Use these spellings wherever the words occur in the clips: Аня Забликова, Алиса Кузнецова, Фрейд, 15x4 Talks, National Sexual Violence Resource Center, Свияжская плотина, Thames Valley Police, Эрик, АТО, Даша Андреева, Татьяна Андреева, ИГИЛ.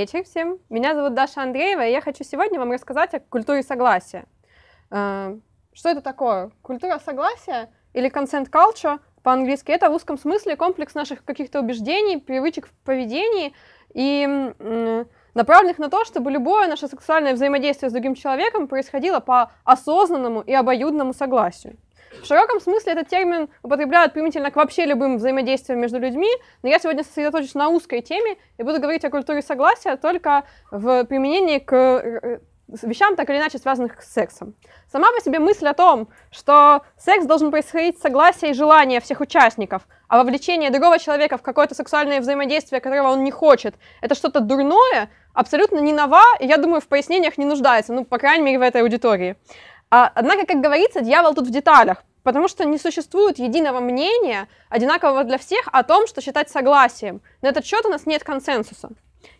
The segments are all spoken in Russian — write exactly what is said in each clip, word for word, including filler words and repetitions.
вечер всем. Меня зовут Даша Андреева, и я хочу сегодня вам рассказать о культуре согласия. Что это такое? Культура согласия или consent culture по-английски — это в узком смысле комплекс наших каких-то убеждений, привычек в поведении и направленных на то, чтобы любое наше сексуальное взаимодействие с другим человеком происходило по осознанному и обоюдному согласию. В широком смысле этот термин употребляют применительно к вообще любым взаимодействиям между людьми, но я сегодня сосредоточусь на узкой теме и буду говорить о культуре согласия только в применении к вещам, так или иначе связанных с сексом. Сама по себе мысль о том, что секс должен происходить с согласия и желания всех участников, а вовлечение другого человека в какое-то сексуальное взаимодействие, которого он не хочет, это что-то дурное, абсолютно не нова, и, я думаю, в пояснениях не нуждается, ну, по крайней мере, в этой аудитории. А, однако, как говорится, дьявол тут в деталях, потому что не существует единого мнения, одинакового для всех, о том, что считать согласием. На этот счет у нас нет консенсуса.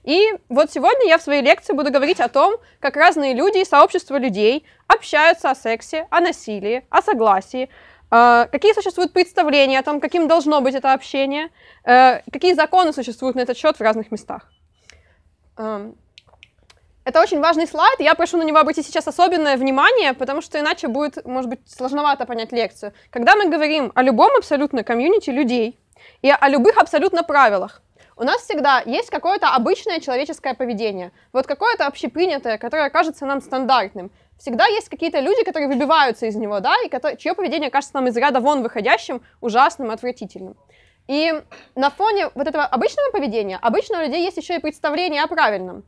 И вот сегодня я в своей лекции буду говорить о том, как разные люди и сообщества людей общаются о сексе, о насилии, о согласии, какие существуют представления о том, каким должно быть это общение, какие законы существуют на этот счет в разных местах. Это очень важный слайд, я прошу на него обратить сейчас особенное внимание, потому что иначе будет, может быть, сложновато понять лекцию. Когда мы говорим о любом абсолютно комьюнити людей и о любых абсолютно правилах, у нас всегда есть какое-то обычное человеческое поведение, вот какое-то общепринятое, которое кажется нам стандартным. Всегда есть какие-то люди, которые выбиваются из него, да, и которые, чье поведение кажется нам из ряда вон выходящим, ужасным, отвратительным. И на фоне вот этого обычного поведения, обычно у людей есть еще и представление о правильном,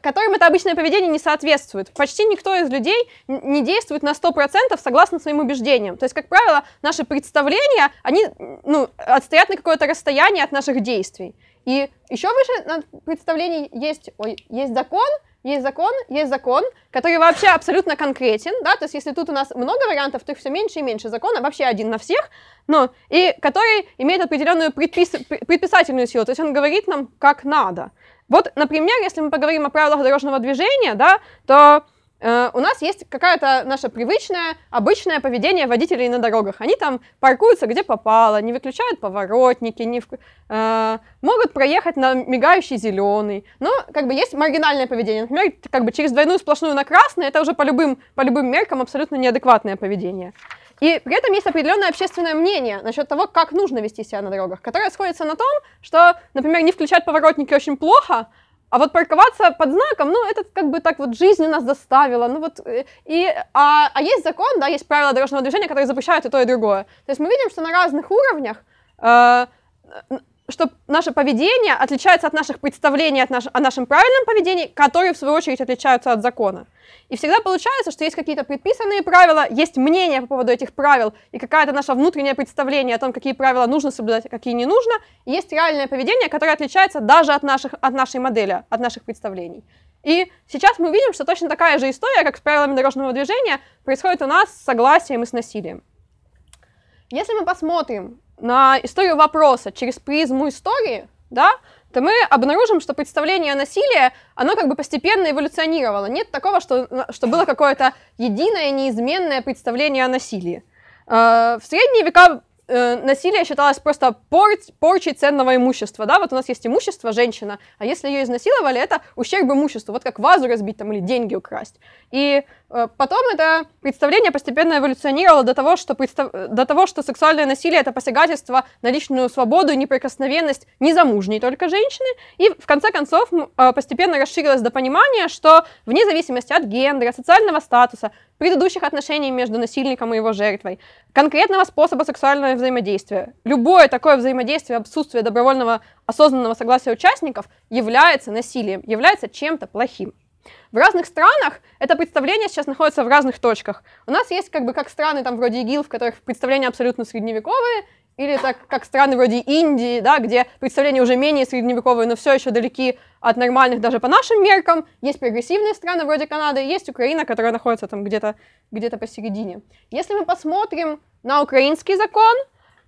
которым это обычное поведение не соответствует. Почти никто из людей не действует на сто процентов согласно своим убеждениям. То есть, как правило, наши представления, они, ну, отстоят на какое-то расстояние от наших действий. И еще выше представлений есть, ой, есть закон, есть закон, есть закон, который вообще абсолютно конкретен, да, то есть если тут у нас много вариантов, то их все меньше и меньше, закон вообще один на всех, но и который имеет определенную предпис... предписательную силу, то есть он говорит нам, как надо. Вот, например, если мы поговорим о правилах дорожного движения, да, то э, у нас есть какое-то наше привычное, обычное поведение водителей на дорогах. Они там паркуются где попало, не выключают поворотники, не в... э, могут проехать на мигающий зеленый. Но как бы есть маргинальное поведение. Например, как бы через двойную сплошную на красный, это уже по любым, по любым меркам абсолютно неадекватное поведение. И при этом есть определенное общественное мнение насчет того, как нужно вести себя на дорогах, которое сходится на том, что, например, не включать поворотники очень плохо, а вот парковаться под знаком, ну, это как бы так вот жизнь нас заставила, ну вот, и, а, а есть закон, да, есть правила дорожного движения, которые запрещают и то, и другое. То есть мы видим, что на разных уровнях, э, что наше поведение отличается от наших представлений от наш... о нашем правильном поведении, которые, в свою очередь, отличаются от закона. И всегда получается, что есть какие-то предписанные правила, есть мнение по поводу этих правил и какое-то наше внутреннее представление о том, какие правила нужно соблюдать, а какие не нужно. И есть реальное поведение, которое отличается даже от, наших... от нашей модели, от наших представлений. И сейчас мы видим, что точно такая же история, как с правилами дорожного движения, происходит у нас с согласием и с насилием. Если мы посмотрим на историю вопроса через призму истории, да, то мы обнаружим, что представление о насилии, оно как бы постепенно эволюционировало. Нет такого, что, что было какое-то единое, неизменное представление о насилии. Э, в средние века э, насилие считалось просто порч, порчей ценного имущества. Да? Вот у нас есть имущество, женщина, а если ее изнасиловали, это ущерб имуществу, вот как вазу разбить там, или деньги украсть. И э, потом это представление постепенно эволюционировало до того, что, представ... до того, что сексуальное насилие — это посягательство на личную свободу и неприкосновенность незамужней только женщины. И в конце концов э, постепенно расширилось до понимания, что вне зависимости от гендера, социального статуса, предыдущих отношений между насильником и его жертвой, конкретного способа сексуального взаимодействия, любое такое взаимодействие, отсутствие добровольного осознанного согласия участников является насилием, является чем-то плохим. В разных странах это представление сейчас находится в разных точках. У нас есть как бы как страны там, вроде ИГИЛ, в которых представления абсолютно средневековые, или так, как страны вроде Индии, да, где представления уже менее средневековые, но все еще далеки от нормальных даже по нашим меркам. Есть прогрессивные страны вроде Канады, есть Украина, которая находится там где-то где-то посередине. Если мы посмотрим на украинский закон,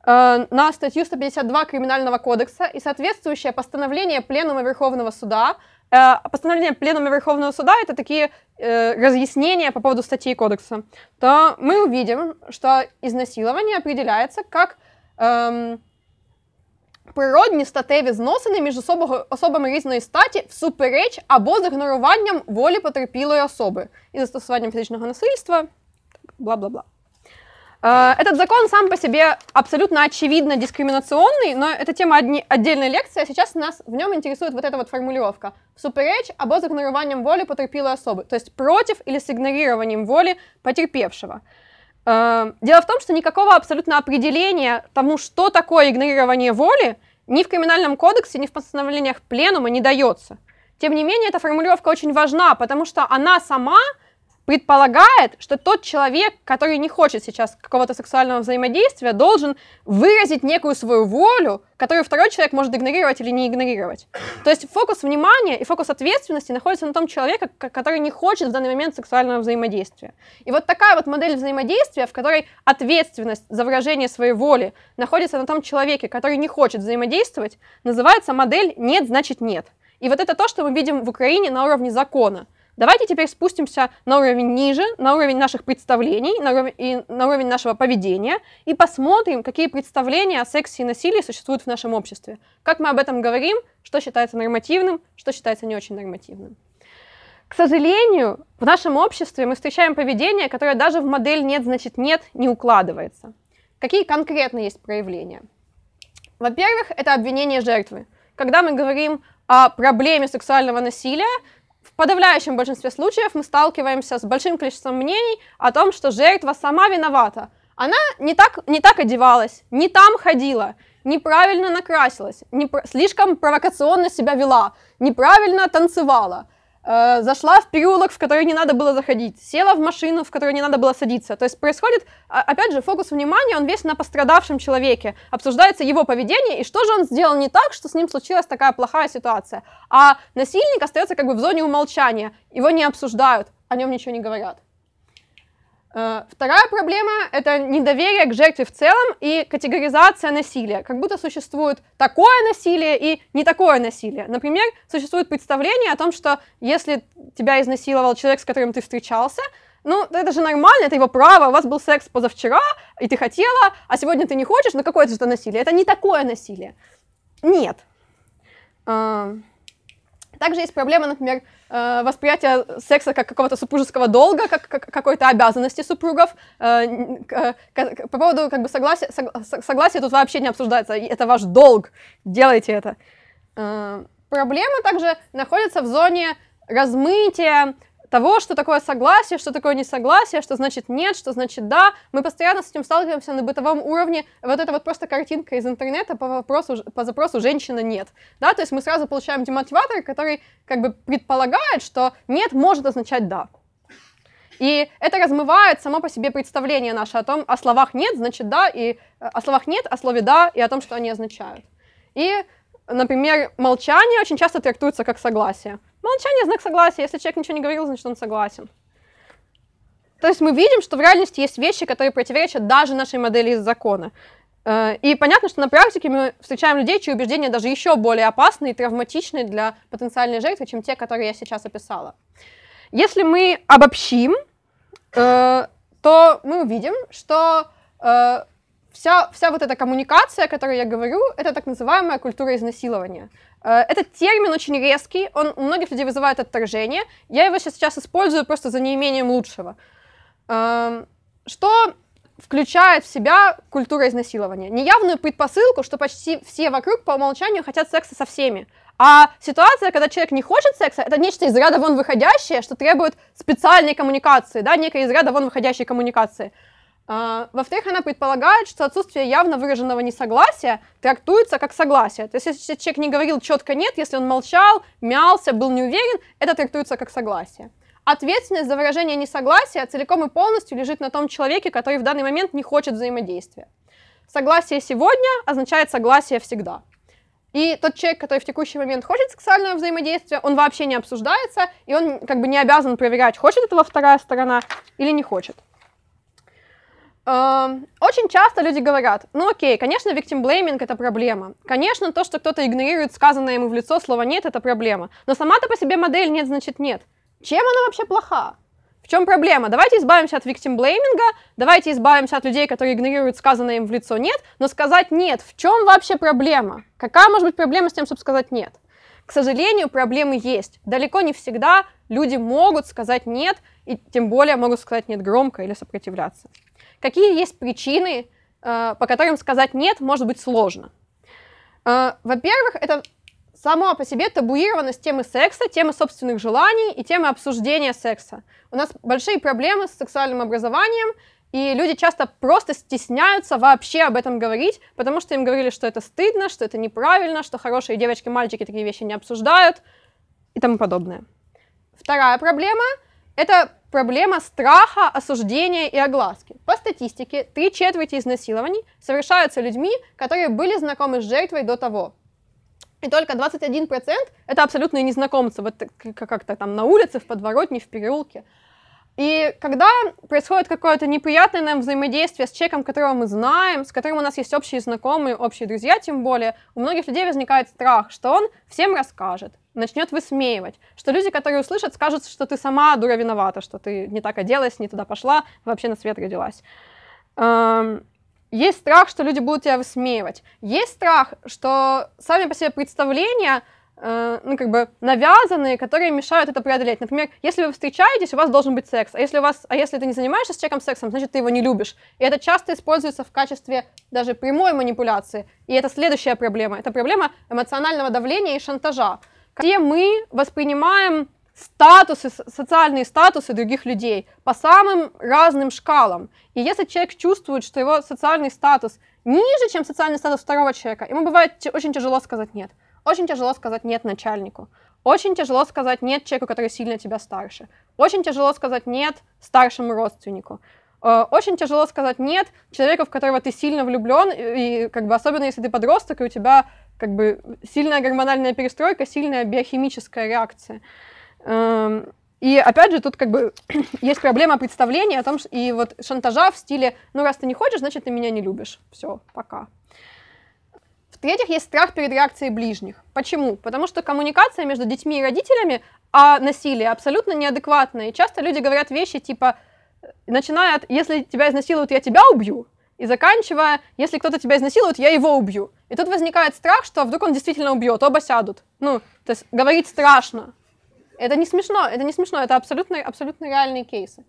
э, на статью сто пятьдесят два Криминального кодекса и соответствующее постановление Пленума Верховного Суда, постановление Пленума Верховного Суда — это такие э, разъяснения по поводу статей кодекса, то мы увидим, что изнасилование определяется как эм, природні статеві зносини між особами різної статі всупереч або з ігноруванням волі потерпілої особи і застосуванням фізичного насильства, бла-бла-бла. Этот закон сам по себе абсолютно очевидно дискриминационный, но это тема отдельной лекции, а сейчас нас в нем интересует вот эта вот формулировка. Всупереч або з ігноруванням волі потерпілої особи, то есть против или с игнорированием воли потерпевшего. Дело в том, что никакого абсолютно определения тому, что такое игнорирование воли, ни в криминальном кодексе, ни в постановлениях пленума не дается. Тем не менее, эта формулировка очень важна, потому что она сама предполагает, что тот человек, который не хочет сейчас какого-то сексуального взаимодействия, должен выразить некую свою волю, которую второй человек может игнорировать или не игнорировать. То есть фокус внимания и фокус ответственности находится на том человеке, который не хочет в данный момент сексуального взаимодействия. И вот такая вот модель взаимодействия, в которой ответственность за выражение своей воли находится на том человеке, который не хочет взаимодействовать, называется модель «нет, значит нет». И вот это то, что мы видим в Украине на уровне закона. Давайте теперь спустимся на уровень ниже, на уровень наших представлений, на уровень, и на уровень нашего поведения, и посмотрим, какие представления о сексе и насилии существуют в нашем обществе. Как мы об этом говорим, что считается нормативным, что считается не очень нормативным. К сожалению, в нашем обществе мы встречаем поведение, которое даже в модель «нет, значит нет» не укладывается. Какие конкретно есть проявления? Во-первых, это обвинение жертвы. Когда мы говорим о проблеме сексуального насилия, в подавляющем большинстве случаев мы сталкиваемся с большим количеством мнений о том, что жертва сама виновата. Она не так, не так одевалась, не там ходила, неправильно накрасилась, не, слишком провокационно себя вела, неправильно танцевала, э, зашла в переулок, в который не надо было заходить, села в машину, в которую не надо было садиться. То есть происходит, опять же, фокус внимания, он весь на пострадавшем человеке. Обсуждается его поведение и что же он сделал не так, что с ним случилась такая плохая ситуация. А насильник остается как бы в зоне умолчания, его не обсуждают, о нем ничего не говорят. Вторая проблема – это недоверие к жертве в целом и категоризация насилия. Как будто существует такое насилие и не такое насилие. Например, существует представление о том, что если тебя изнасиловал человек, с которым ты встречался, ну, это же нормально, это его право, у вас был секс позавчера, и ты хотела, а сегодня ты не хочешь, но какое-то же насилие. Это не такое насилие. Нет. Также есть проблема, например, восприятие секса как какого-то супружеского долга, как какой-то обязанности супругов. По поводу как бы, согласия, согласия тут вообще не обсуждается. Это ваш долг, делайте это. Проблема также находится в зоне размытия того, что такое согласие, что такое несогласие, что значит нет, что значит да. Мы постоянно с этим сталкиваемся на бытовом уровне. Вот это вот просто картинка из интернета по, вопросу, по запросу «женщина нет». Да, то есть мы сразу получаем демотиватор, который как бы предполагает, что «нет» может означать «да». И это размывает само по себе представление наше о том, о словах «нет» значит «да», и о словах «нет», о слове «да» и о том, что они означают. И, например, молчание очень часто трактуется как согласие. Молчание – знак согласия. Если человек ничего не говорил, значит, он согласен. То есть мы видим, что в реальности есть вещи, которые противоречат даже нашей модели из закона. И понятно, что на практике мы встречаем людей, чьи убеждения даже еще более опасны и травматичны для потенциальной жертвы, чем те, которые я сейчас описала. Если мы обобщим, то мы увидим, что вся, вся вот эта коммуникация, о которой я говорю, это так называемая культура изнасилования. Этот термин очень резкий, он у многих людей вызывает отторжение. Я его сейчас использую просто за неимением лучшего. Что включает в себя культура изнасилования? Неявную предпосылку, что почти все вокруг по умолчанию хотят секса со всеми. А ситуация, когда человек не хочет секса, это нечто из ряда вон выходящее, что требует специальной коммуникации, да, некой из ряда вон выходящей коммуникации. Во-вторых, она предполагает, что отсутствие явно выраженного несогласия трактуется как согласие. То есть, если человек не говорил четко «нет», если он молчал, мялся, был не уверен, это трактуется как согласие. Ответственность за выражение несогласия целиком и полностью лежит на том человеке, который в данный момент не хочет взаимодействия. Согласие сегодня означает согласие всегда. И тот человек, который в текущий момент хочет сексуального взаимодействия, он вообще не обсуждается, и он как бы не обязан проверять, хочет этого вторая сторона или не хочет. Очень часто люди говорят, ну окей, конечно, victim-blaming – это проблема. Конечно, то, что кто-то игнорирует сказанное ему в лицо слово «нет» – это проблема. Но сама-то по себе модель «нет, значит нет». Чем она вообще плоха? В В чем проблема? Давайте избавимся от виктимблейминга, давайте избавимся от людей, которые игнорируют сказанное им в лицо «нет», но сказать «нет» в чем вообще проблема? Какая может быть проблема с тем, чтобы сказать «нет»? К сожалению, проблемы есть. Далеко не всегда люди могут сказать «нет», и тем более могут сказать «нет» громко или сопротивляться. Какие есть причины, по которым сказать «нет» может быть сложно? Во-первых, это сама по себе табуированность темы секса, темы собственных желаний и темы обсуждения секса. У нас большие проблемы с сексуальным образованием, и люди часто просто стесняются вообще об этом говорить, потому что им говорили, что это стыдно, что это неправильно, что хорошие девочки и мальчики такие вещи не обсуждают и тому подобное. Вторая проблема – это проблема страха, осуждения и огласки. По статистике, три четверти изнасилований совершаются людьми, которые были знакомы с жертвой до того. И только двадцать один процент это абсолютные незнакомцы, вот как-то там на улице, в подворотне, в переулке. И когда происходит какое-то неприятное нам взаимодействие с человеком, которого мы знаем, с которым у нас есть общие знакомые, общие друзья, тем более, у многих людей возникает страх, что он всем расскажет, начнет высмеивать, что люди, которые услышат, скажут, что ты сама, дура, виновата, что ты не так оделась, не туда пошла, вообще на свет родилась. Есть страх, что люди будут тебя высмеивать. Есть страх, что сами по себе представления, э, ну, как бы навязанные, которые мешают это преодолеть. Например, если вы встречаетесь, у вас должен быть секс. А если, у вас, а если ты не занимаешься с человеком сексом, значит, ты его не любишь. И это часто используется в качестве даже прямой манипуляции. И это следующая проблема. Это проблема эмоционального давления и шантажа, где мы воспринимаем статусы, социальные статусы других людей по самым разным шкалам. И если человек чувствует, что его социальный статус ниже, чем социальный статус второго человека, ему бывает очень тяжело сказать «нет». Очень тяжело сказать «нет» начальнику. Очень тяжело сказать «нет» человеку, который сильно тебя старше. Очень тяжело сказать «нет» старшему родственнику. Очень тяжело сказать «нет» человеку, в которого ты сильно влюблен, и как бы особенно если ты подросток, и у тебя как бы сильная гормональная перестройка, сильная биохимическая реакция. И опять же, тут как бы есть проблема представления о том, что и вот шантажа в стиле «ну раз ты не хочешь, значит ты меня не любишь, все, пока». В-третьих, есть страх перед реакцией ближних. Почему? Потому что коммуникация между детьми и родителями о насилии абсолютно неадекватная, и часто люди говорят вещи типа, начиная от «если тебя изнасилуют, я тебя убью», и заканчивая «если кто-то тебя изнасилует, я его убью». И тут возникает страх, что вдруг он действительно убьет, оба сядут. Ну, то есть говорить страшно. Это не смешно, это не смешно, это абсолютно, абсолютно реальные кейсы.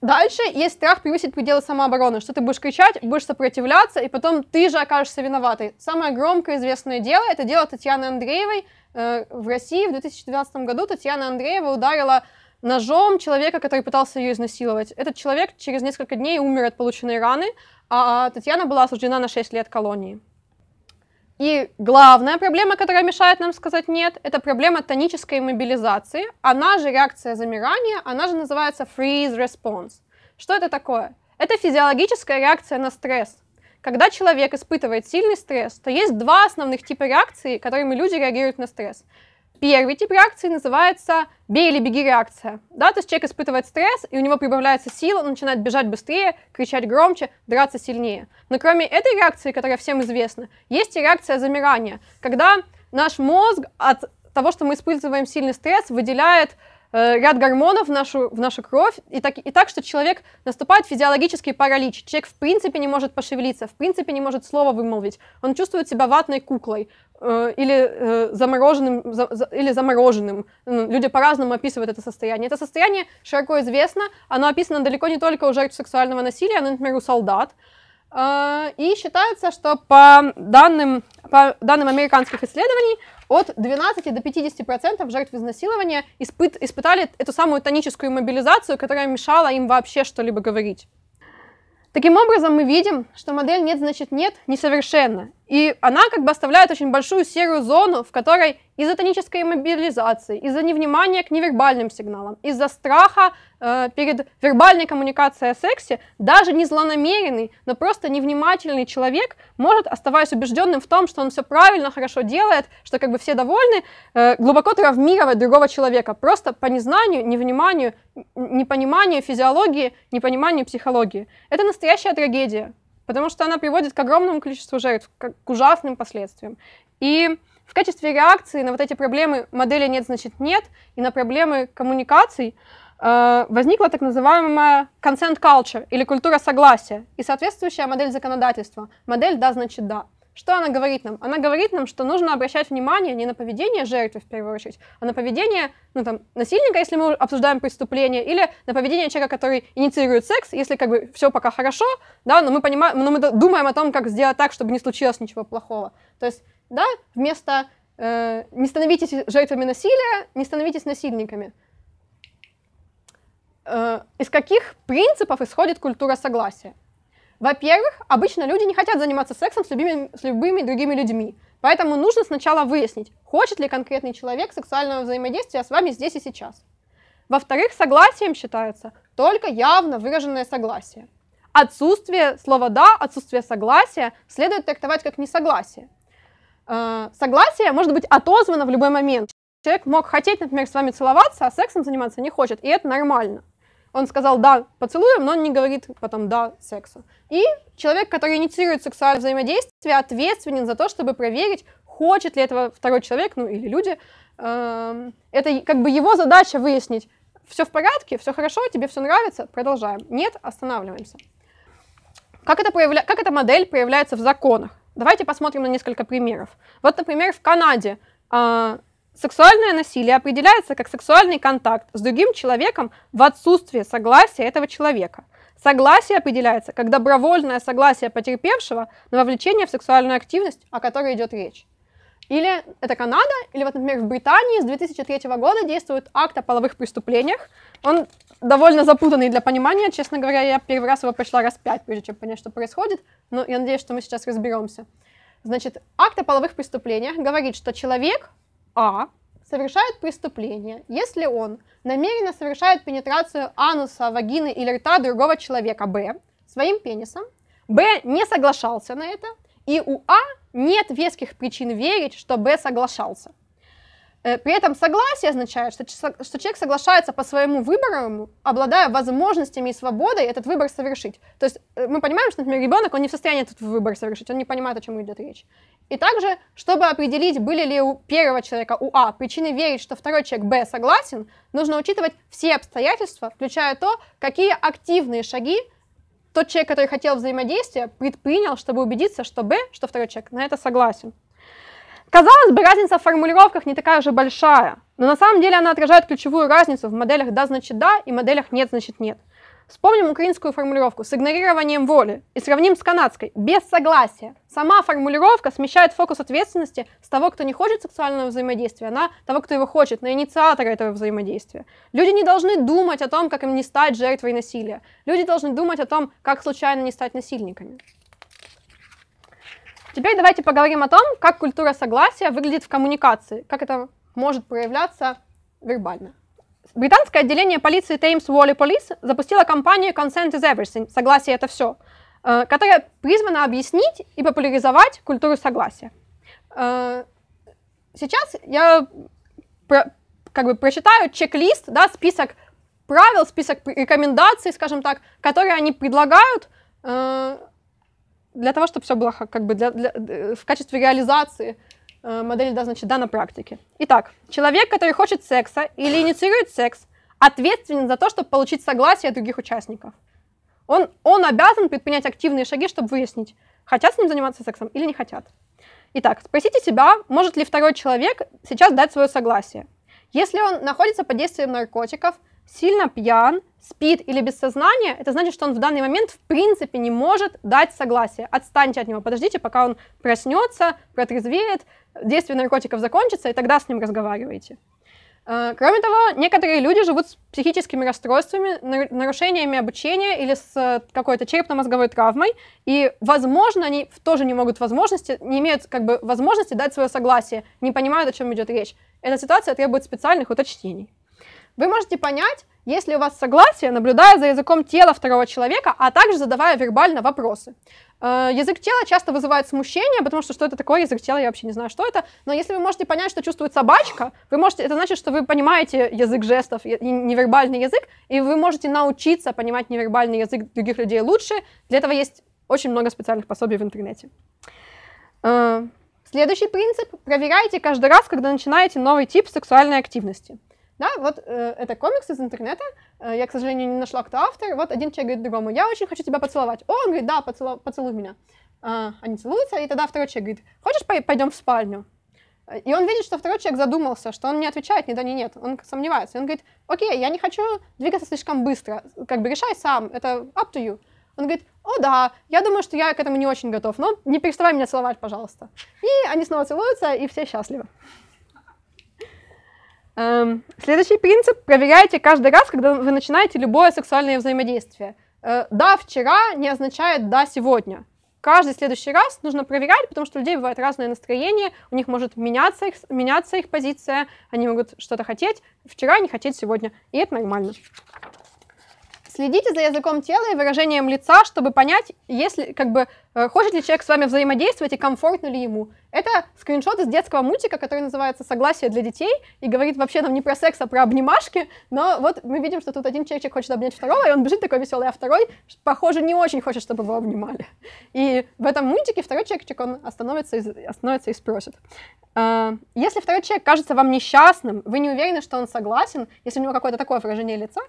Дальше есть страх превысить пределы самообороны, что ты будешь кричать, будешь сопротивляться, и потом ты же окажешься виноватой. Самое громкое известное дело – это дело Татьяны Андреевой в России в две тысячи двенадцатом году. Татьяна Андреева ударила ножом человека, который пытался ее изнасиловать. Этот человек через несколько дней умер от полученной раны, а Татьяна была осуждена на шесть лет колонии. И главная проблема, которая мешает нам сказать «нет», это проблема тонической мобилизации, она же реакция замирания, она же называется freeze response. Что это такое? Это физиологическая реакция на стресс. Когда человек испытывает сильный стресс, то есть два основных типа реакции, которыми люди реагируют на стресс. Первый тип реакции называется «бей или беги» реакция. Да, то есть человек испытывает стресс, и у него прибавляется сила, он начинает бежать быстрее, кричать громче, драться сильнее. Но кроме этой реакции, которая всем известна, есть и реакция замирания, когда наш мозг от того, что мы испытываем сильный стресс, выделяет э, ряд гормонов в нашу, в нашу кровь, и так, и так, что человек наступает физиологический паралич. Человек в принципе не может пошевелиться, в принципе не может слова вымолвить, он чувствует себя ватной куклой. Или замороженным, или замороженным. Люди по-разному описывают это состояние. Это состояние широко известно, оно описано далеко не только у жертв сексуального насилия, но, например, у солдат. И считается, что по данным, по данным американских исследований, от двенадцати до пятидесяти процентов жертв изнасилования испыт, испытали эту самую тоническую мобилизацию, которая мешала им вообще что-либо говорить. Таким образом, мы видим, что модель «нет, значит нет» несовершенна, и она как бы оставляет очень большую серую зону, в которой из-за тонической мобилизации, из-за невнимания к невербальным сигналам, из-за страха э, перед вербальной коммуникацией о сексе, даже не злонамеренный, но просто невнимательный человек может, оставаясь убежденным в том, что он все правильно, хорошо делает, что как бы все довольны, э, глубоко травмировать другого человека, просто по незнанию, невниманию, непониманию физиологии, непониманию психологии. Это настоящая трагедия, потому что она приводит к огромному количеству жертв, к ужасным последствиям. И в качестве реакции на вот эти проблемы модели «нет, значит нет» и на проблемы коммуникаций возникла так называемая consent culture или культура согласия и соответствующая модель законодательства. Модель «да, значит да». Что она говорит нам? Она говорит нам, что нужно обращать внимание не на поведение жертвы в первую очередь, а на поведение ну, там, насильника, если мы обсуждаем преступление, или на поведение человека, который инициирует секс, если как бы все пока хорошо, да, но мы понимаем, но мы думаем о том, как сделать так, чтобы не случилось ничего плохого. То есть, да, вместо э, не становитесь жертвами насилия, не становитесь насильниками. Э, из каких принципов исходит культура согласия? Во-первых, обычно люди не хотят заниматься сексом с любыми, с любыми другими людьми, поэтому нужно сначала выяснить, хочет ли конкретный человек сексуального взаимодействия с вами здесь и сейчас. Во-вторых, согласием считается только явно выраженное согласие. Отсутствие слова «да», отсутствие согласия следует трактовать как несогласие. Согласие может быть отозвано в любой момент. Человек мог хотеть, например, с вами целоваться, а сексом заниматься не хочет, и это нормально. Он сказал «да, поцелуем», но он не говорит потом «да, сексу». И человек, который инициирует сексуальное взаимодействие, ответственен за то, чтобы проверить, хочет ли этого второй человек, ну или люди. Это как бы его задача выяснить, все в порядке, все хорошо, тебе все нравится, продолжаем. Нет, останавливаемся. Как эта, проявля... как эта модель проявляется в законах? Давайте посмотрим на несколько примеров. Вот, например, в Канаде сексуальное насилие определяется как сексуальный контакт с другим человеком в отсутствие согласия этого человека. Согласие определяется как добровольное согласие потерпевшего на вовлечение в сексуальную активность, о которой идет речь. Или это Канада, или вот, например, в Британии с две тысячи третьего года действует акт о половых преступлениях. Он довольно запутанный для понимания, честно говоря, я первый раз его прочла раз пять, прежде чем понять, что происходит, но я надеюсь, что мы сейчас разберемся. Значит, акт о половых преступлениях говорит, что человек А совершает преступление, если он намеренно совершает пенетрацию ануса, вагины или рта другого человека Б своим пенисом, Б не соглашался на это, и у А нет веских причин верить, что Б соглашался. При этом согласие означает, что человек соглашается по своему выбору, обладая возможностями и свободой этот выбор совершить. То есть мы понимаем, что, например, ребенок, он не в состоянии этот выбор совершить, он не понимает, о чем идет речь. И также, чтобы определить, были ли у первого человека, у А, причины верить, что второй человек, Б, согласен, нужно учитывать все обстоятельства, включая то, какие активные шаги тот человек, который хотел взаимодействия, предпринял, чтобы убедиться, что Б, что второй человек, на это согласен. Казалось бы, разница в формулировках не такая уже большая, но на самом деле она отражает ключевую разницу в моделях «да, значит да» и моделях «нет, значит нет». Вспомним украинскую формулировку с игнорированием воли и сравним с канадской «без согласия». Сама формулировка смещает фокус ответственности с того, кто не хочет сексуального взаимодействия, на того, кто его хочет, на инициатора этого взаимодействия. Люди не должны думать о том, как им не стать жертвой насилия. Люди должны думать о том, как случайно не стать насильниками. Теперь давайте поговорим о том, как культура согласия выглядит в коммуникации, как это может проявляться вербально. Британское отделение полиции Thames Valley Police запустило кампанию «Consent is everything» – «Согласие – это все», которая призвана объяснить и популяризовать культуру согласия. Сейчас я про, как бы прочитаю чек-лист, да, список правил, список рекомендаций, скажем так, которые они предлагают, для того, чтобы все было как бы для, для, в качестве реализации э, модели «да, значит да» на практике. Итак, человек, который хочет секса или инициирует секс, ответственен за то, чтобы получить согласие других участников. Он, он обязан предпринять активные шаги, чтобы выяснить, хотят с ним заниматься сексом или не хотят. Итак, спросите себя, может ли второй человек сейчас дать свое согласие. Если он находится под действием наркотиков, сильно пьян, спит или без сознания, это значит, что он в данный момент в принципе не может дать согласие. Отстаньте от него, подождите, пока он проснется, протрезвеет, действие наркотиков закончится, и тогда с ним разговаривайте. Кроме того, некоторые люди живут с психическими расстройствами, нарушениями обучения или с какой-то черепно-мозговой травмой, и, возможно, они тоже не могут возможности, не имеют как бы возможности дать свое согласие, не понимают, о чем идет речь. Эта ситуация требует специальных уточнений. Вы можете понять, если у вас согласие, наблюдая за языком тела второго человека, а также задавая вербально вопросы. Язык тела часто вызывает смущение, потому что что это такое язык тела, я вообще не знаю, что это. Но если вы можете понять, что чувствует собачка, вы можете, это значит, что вы понимаете язык жестов, невербальный язык, и вы можете научиться понимать невербальный язык других людей лучше. Для этого есть очень много специальных пособий в интернете. Следующий принцип. Проверяйте каждый раз, когда начинаете новый тип сексуальной активности. Да, вот э, это комикс из интернета, э, я, к сожалению, не нашла, кто автор. Вот один человек говорит другому: я очень хочу тебя поцеловать. О, он говорит: да, поцелу, поцелуй меня. Э, они целуются, и тогда второй человек говорит: хочешь, пойдем в спальню? И он видит, что второй человек задумался, что он не отвечает ни да, ни нет, он сомневается. И он говорит: окей, я не хочу двигаться слишком быстро, как бы решай сам, это up to you. Он говорит: о да, я думаю, что я к этому не очень готов, но не переставай меня целовать, пожалуйста. И они снова целуются, и все счастливы. Эм, следующий принцип: проверяйте каждый раз, когда вы начинаете любое сексуальное взаимодействие. Э, «да вчера» не означает «да сегодня». Каждый следующий раз нужно проверять, потому что у людей бывает разное настроение, у них может меняться их, меняться их позиция, они могут что-то хотеть вчера, не хотеть сегодня, и это нормально. Следите за языком тела и выражением лица, чтобы понять, если, как бы, хочет ли человек с вами взаимодействовать и комфортно ли ему. Это скриншот из детского мультика, который называется «Согласие для детей» и говорит вообще нам не про секс, а про обнимашки, но вот мы видим, что тут один человечек хочет обнять второго, и он бежит такой веселый, а второй, похоже, не очень хочет, чтобы его обнимали. И в этом мультике второй человечек, он остановится и, остановится и спросит. Если второй человек кажется вам несчастным, вы не уверены, что он согласен, если у него какое-то такое выражение лица,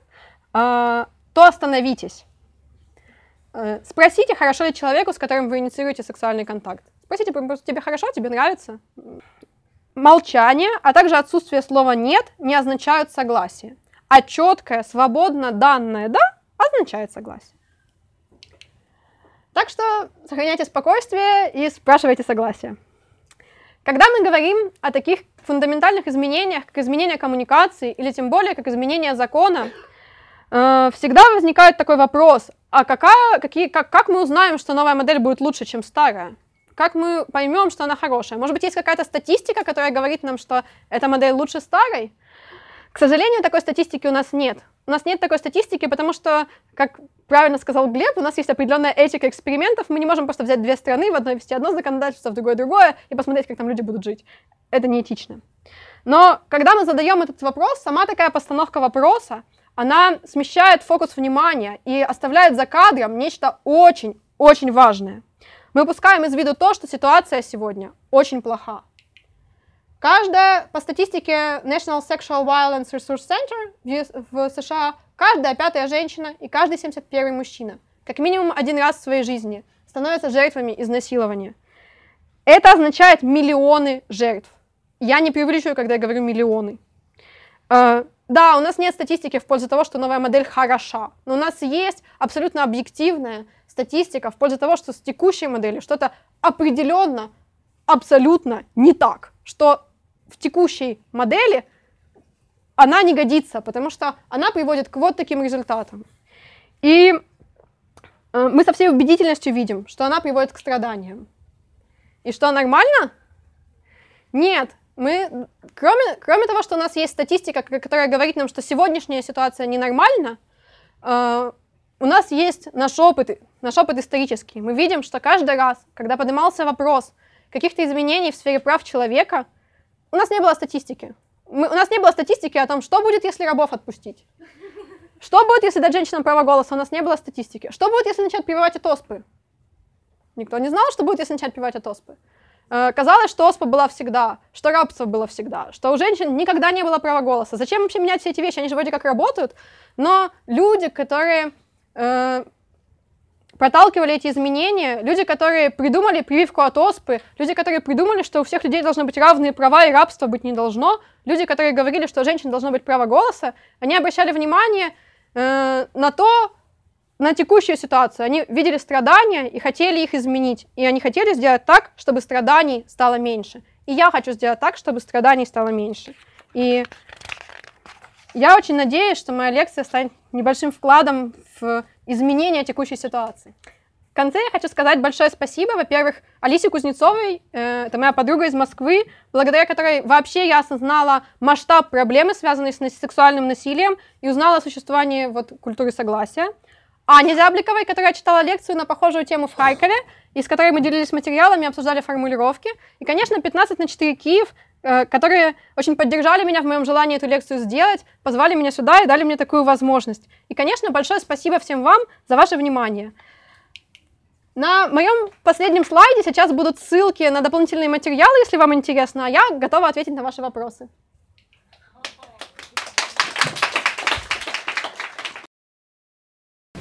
то остановитесь. Спросите, хорошо ли человеку, с которым вы инициируете сексуальный контакт. Спросите, тебе хорошо, тебе нравится? Молчание, а также отсутствие слова «нет» не означают согласие, а четкое, свободно данное «да» означает согласие. Так что сохраняйте спокойствие и спрашивайте согласие. Когда мы говорим о таких фундаментальных изменениях, как изменение коммуникации или тем более как изменение закона, всегда возникает такой вопрос: а какая, какие, как, как мы узнаем, что новая модель будет лучше, чем старая? Как мы поймем, что она хорошая? Может быть, есть какая-то статистика, которая говорит нам, что эта модель лучше старой? К сожалению, такой статистики у нас нет. У нас нет такой статистики, потому что, как правильно сказал Глеб, у нас есть определенная этика экспериментов, мы не можем просто взять две страны, в одной ввести одно законодательство, в другое другое, и посмотреть, как там люди будут жить. Это неэтично. Но когда мы задаем этот вопрос, сама такая постановка вопроса, она смещает фокус внимания и оставляет за кадром нечто очень-очень важное. Мы упускаем из виду то, что ситуация сегодня очень плоха. Каждая, по статистике National Sexual Violence Resource Center в США, каждая пятая женщина и каждый семьдесят первый мужчина, как минимум один раз в своей жизни, становятся жертвами изнасилования. Это означает миллионы жертв. Я не преувеличиваю, когда я говорю «миллионы». Да, у нас нет статистики в пользу того, что новая модель хороша, но у нас есть абсолютно объективная статистика в пользу того, что с текущей моделью что-то определенно, абсолютно не так, что в текущей модели она не годится, потому что она приводит к вот таким результатам. И мы со всей убедительностью видим, что она приводит к страданиям. И что, нормально? Нет. Мы, кроме, кроме того, что у нас есть статистика, которая говорит нам, что сегодняшняя ситуация ненормальна, э, у нас есть наш опыт, наш опыт исторический. Мы видим, что каждый раз, когда поднимался вопрос каких-то изменений в сфере прав человека, у нас не было статистики. Мы, у нас не было статистики о том, что будет, если рабов отпустить. Что будет, если дать женщинам право голоса? У нас не было статистики. Что будет, если начать прививать от оспы? Никто не знал, что будет, если начать прививать от оспы. Казалось, что оспа была всегда, что рабство было всегда, что у женщин никогда не было права голоса. Зачем вообще менять все эти вещи? Они же вроде как работают. Но люди, которые э, проталкивали эти изменения, люди, которые придумали прививку от оспы, люди, которые придумали, что у всех людей должны быть равные права и рабства быть не должно, люди, которые говорили, что у женщин должно быть право голоса, они обращали внимание э, на то, на текущую ситуацию. Они видели страдания и хотели их изменить. И они хотели сделать так, чтобы страданий стало меньше. И я хочу сделать так, чтобы страданий стало меньше. И я очень надеюсь, что моя лекция станет небольшим вкладом в изменение текущей ситуации. В конце я хочу сказать большое спасибо, во-первых, Алисе Кузнецовой, это моя подруга из Москвы, благодаря которой вообще я осознала масштаб проблемы, связанной с сексуальным насилием, и узнала о существовании вот культуры согласия. Ане Забликовой, которая читала лекцию на похожую тему в Харькове, и с которой мы делились материалами, обсуждали формулировки. И, конечно, пятнадцать на четыре Киев, которые очень поддержали меня в моем желании эту лекцию сделать, позвали меня сюда и дали мне такую возможность. И, конечно, большое спасибо всем вам за ваше внимание. На моем последнем слайде сейчас будут ссылки на дополнительные материалы, если вам интересно, а я готова ответить на ваши вопросы.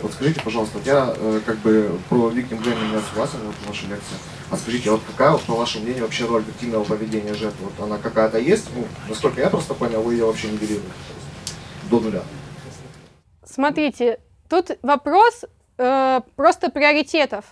подскажите, пожалуйста, я э, как бы про victim blaming не согласен, вот в вашей лекции. А скажите, вот какая, вот, по вашему мнению, вообще роль активного поведения жертвы? Вот она какая-то есть? Ну, насколько я просто понял, вы ее вообще не берете до нуля. Смотрите, тут вопрос э, просто приоритетов.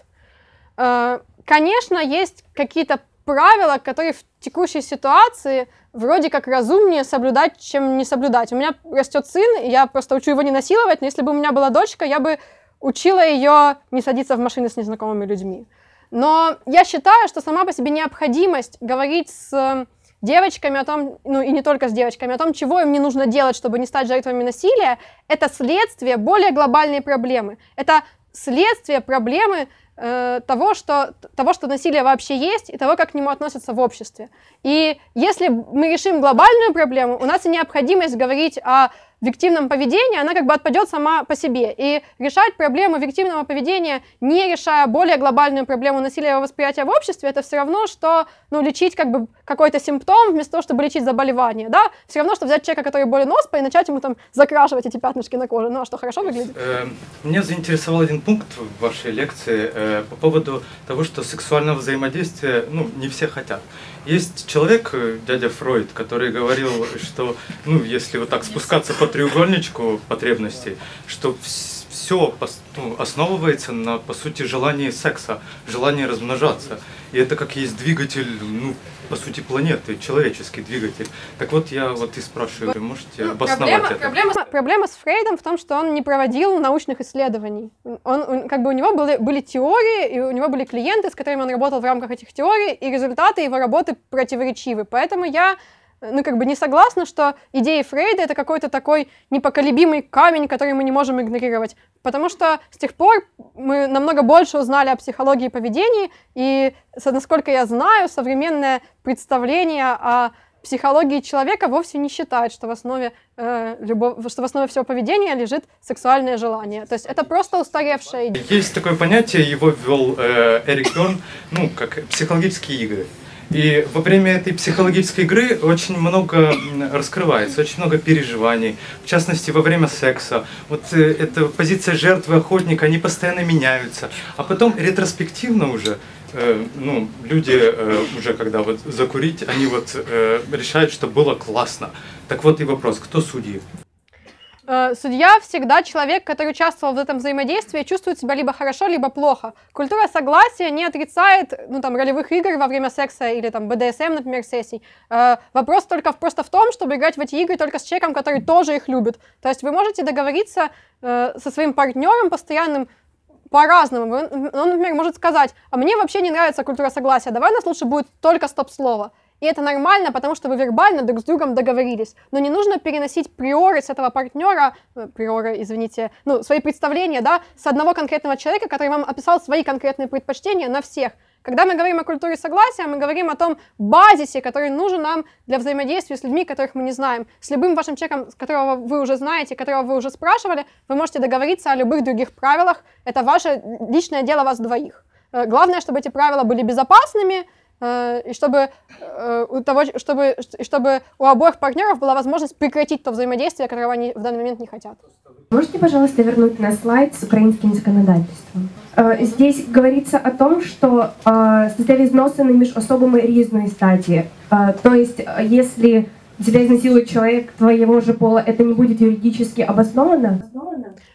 Э, конечно, есть какие-то правила, которые в текущей ситуации вроде как разумнее соблюдать, чем не соблюдать. У меня растет сын, и я просто учу его не насиловать, но если бы у меня была дочка, я бы учила ее не садиться в машины с незнакомыми людьми. Но я считаю, что сама по себе необходимость говорить с девочками о том, ну и не только с девочками, о том, чего им не нужно делать, чтобы не стать жертвами насилия, это следствие более глобальной проблемы. Это следствие проблемы э, того, что, того, что насилие вообще есть, и того, как к нему относятся в обществе. И если мы решим глобальную проблему, у нас и необходимость говорить о виктимном поведении, она как бы отпадет сама по себе. И решать проблему виктимного поведения, не решая более глобальную проблему насилия и его восприятия в обществе, это все равно, что ну, лечить как бы какой-то симптом вместо того, чтобы лечить заболевание. Да? Все равно, что взять человека, который болен оспой, и начать ему там закрашивать эти пятнышки на коже. Ну, а что, хорошо выглядит? Меня заинтересовал один пункт в вашей лекции э, по поводу того, что сексуального взаимодействия ну, не все хотят. Есть человек, дядя Фройд, который говорил, что ну, если вот так спускаться по треугольничку потребностей, что все основывается на, по сути, желании секса, желании размножаться. И это как есть двигатель, ну, по сути, планеты, человеческий двигатель. Так вот, я вот и спрашиваю, можете ну, обосновать проблема, это? Проблема, проблема с Фрейдом в том, что он не проводил научных исследований. Он, он, как бы у него были, были теории, и у него были клиенты, с которыми он работал в рамках этих теорий, и результаты его работы противоречивы. Поэтому я... ну, как бы не согласна, что идеи Фрейда — это какой-то такой непоколебимый камень, который мы не можем игнорировать. Потому что с тех пор мы намного больше узнали о психологии поведения, и, насколько я знаю, современное представление о психологии человека вовсе не считает, что в основе, э, любого, что в основе всего поведения лежит сексуальное желание. То есть это просто устаревшая идея. Есть такое понятие, его ввел э, Эрик Берн, ну, как психологические игры. И во время этой психологической игры очень много раскрывается, очень много переживаний, в частности, во время секса. Вот эта позиция жертвы, охотника, они постоянно меняются. А потом ретроспективно уже, э, ну, люди э, уже когда вот закурить, они вот э, решают, что было классно. Так вот и вопрос, кто судьи? Судья всегда человек, который участвовал в этом взаимодействии, чувствует себя либо хорошо, либо плохо. Культура согласия не отрицает ну, там, ролевых игр во время секса или там, бэ дэ эс эм, например, сессий. Э, вопрос только просто в том, чтобы играть в эти игры только с человеком, который тоже их любит. То есть вы можете договориться э, со своим партнером постоянным по-разному. Он, например, может сказать, а мне вообще не нравится культура согласия, давай у нас лучше будет только стоп-слово. И это нормально, потому что вы вербально друг с другом договорились. Но не нужно переносить приоры с этого партнера, приоры, извините, ну, свои представления, да, с одного конкретного человека, который вам описал свои конкретные предпочтения на всех. Когда мы говорим о культуре согласия, мы говорим о том базисе, который нужен нам для взаимодействия с людьми, которых мы не знаем. С любым вашим человеком, которого вы уже знаете, которого вы уже спрашивали, вы можете договориться о любых других правилах. Это ваше личное дело вас двоих. Главное, чтобы эти правила были безопасными, и чтобы у, того, чтобы, чтобы у обоих партнеров была возможность прекратить то взаимодействие, которого они в данный момент не хотят. Можете, пожалуйста, вернуть на слайд с украинским законодательством? Здесь говорится о том, что стаття відносини між особами різної статі. То есть, если тебя изнасилует человек твоего же пола, это не будет юридически обосновано?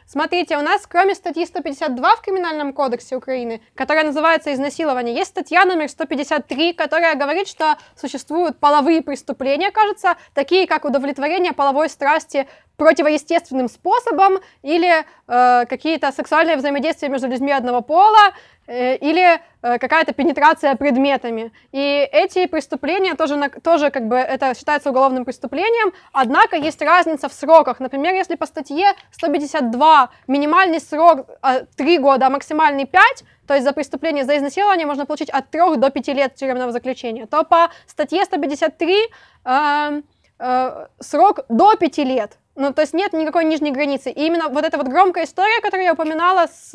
Смотрите, у нас кроме статьи сто пятьдесят два в Криминальном кодексе Украины, которая называется «Изнасилование», есть статья номер сто пятьдесят три, которая говорит, что существуют половые преступления, кажется, такие как удовлетворение половой страсти противоестественным способом или э, какие-то сексуальные взаимодействия между людьми одного пола, э, или э, какая-то пенетрация предметами. И эти преступления тоже, тоже как бы это считается уголовным преступлением, однако есть разница в сроках. Например, если по статье сто пятьдесят два минимальный срок три года, а максимальный пять, то есть за преступление, за изнасилование можно получить от трёх до пяти лет тюремного заключения, то по статье сто пятьдесят три э, э, срок до пяти лет. Ну, то есть нет никакой нижней границы. И именно вот эта вот громкая история, которую я упоминала с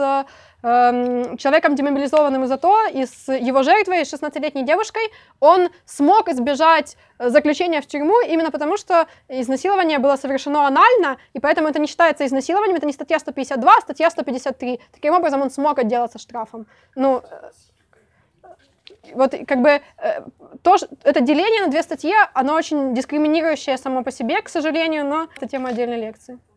э, человеком, демобилизованным из АТО, и с его жертвой, шестнадцатилетней девушкой, он смог избежать заключения в тюрьму именно потому, что изнасилование было совершено анально, и поэтому это не считается изнасилованием, это не статья сто пятьдесят два, а статья сто пятьдесят три. Таким образом, он смог отделаться штрафом. Ну, вот как бы то, это деление на две статьи, оно очень дискриминирующее само по себе, к сожалению, но это тема отдельной лекции.